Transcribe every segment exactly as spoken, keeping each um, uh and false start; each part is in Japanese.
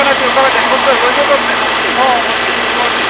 ぱなしのさらちゃんに本当にご一緒になって、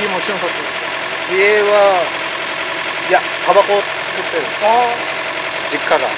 家もしなかったですか？家は、いや、タバコを作ってる。ああ。実家が。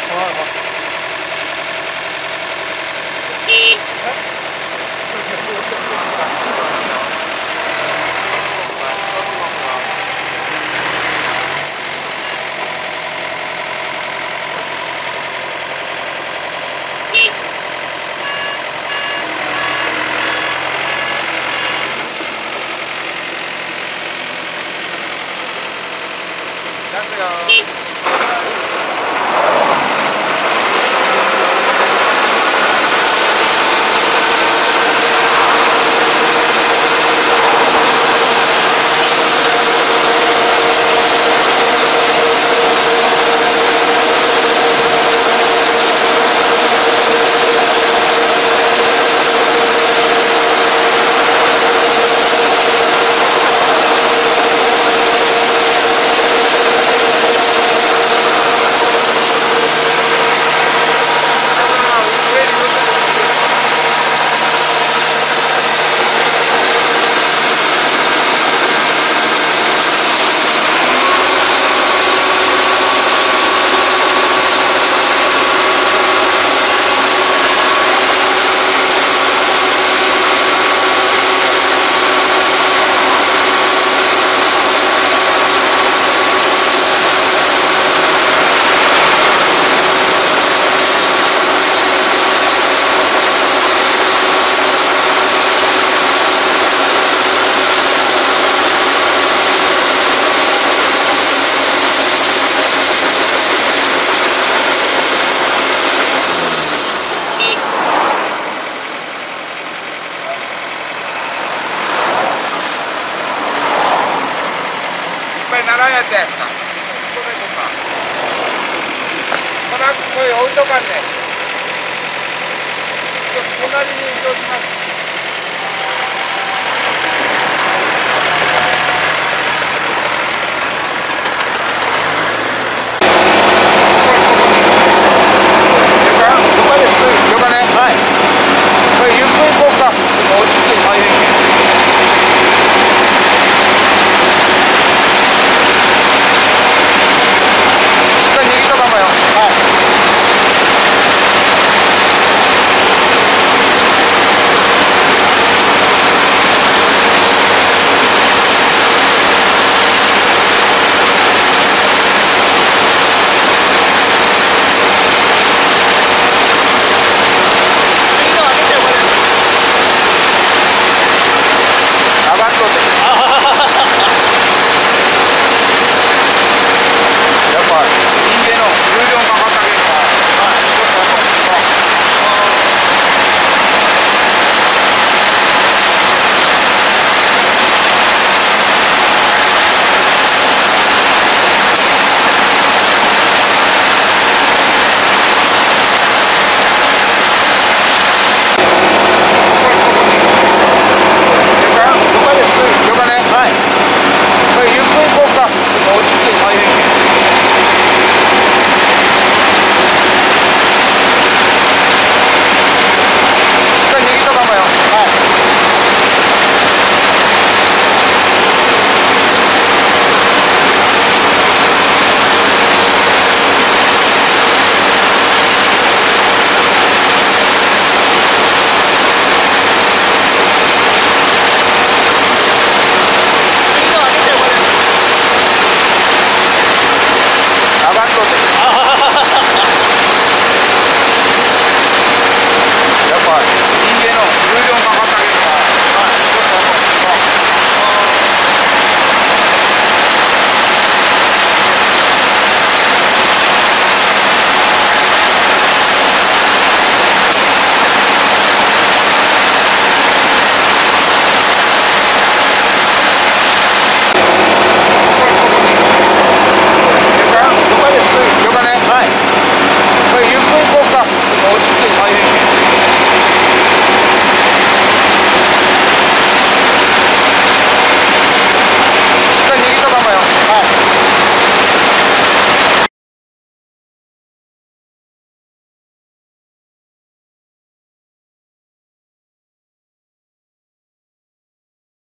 隣に移動します。